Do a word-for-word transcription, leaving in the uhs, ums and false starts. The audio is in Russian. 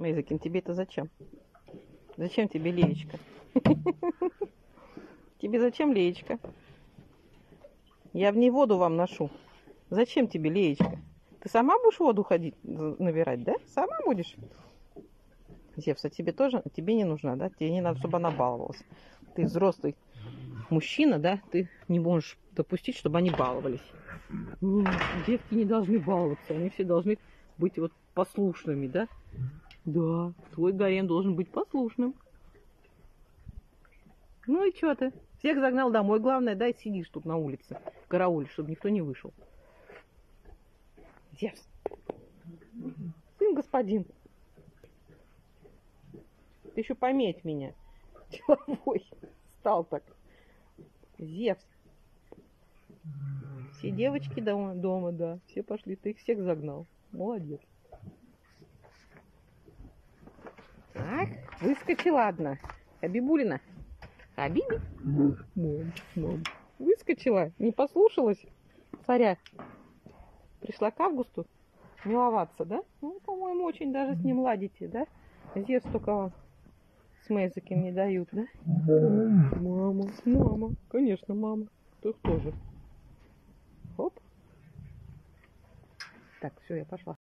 Мейзекин, тебе это зачем? Зачем тебе леечка? Тебе зачем леечка? Я в ней воду вам ношу. Зачем тебе леечка? Ты сама будешь воду ходить набирать, да? Сама будешь? Зевс, а тебе тоже? Тебе не нужна, да? Тебе не надо, чтобы она баловалась. Ты взрослый мужчина, да? Ты не можешь допустить, чтобы они баловались. Ну, девки не должны баловаться. Они все должны быть вот послушными, да? Да, твой гарем должен быть послушным. Ну и что ты? Всех загнал домой. Главное, да, и сидишь тут на улице, караулишь, чтобы никто не вышел. Зевс, сын господин, ты еще пометь меня. Деловой стал так. Зевс. Все девочки дома, дома, да, все пошли. Ты их всех загнал. Молодец. Так, выскочила одна. Абибулина. Абиби. Мам, мам. Выскочила, не послушалась царя. Пришла к Августу миловаться, да? Ну, по-моему, очень даже с ним ладите, да? Зевс только вам с Мейзекин не дают, да? Мама, мама, конечно, мама. Тут тоже. Оп. Так, все, я пошла.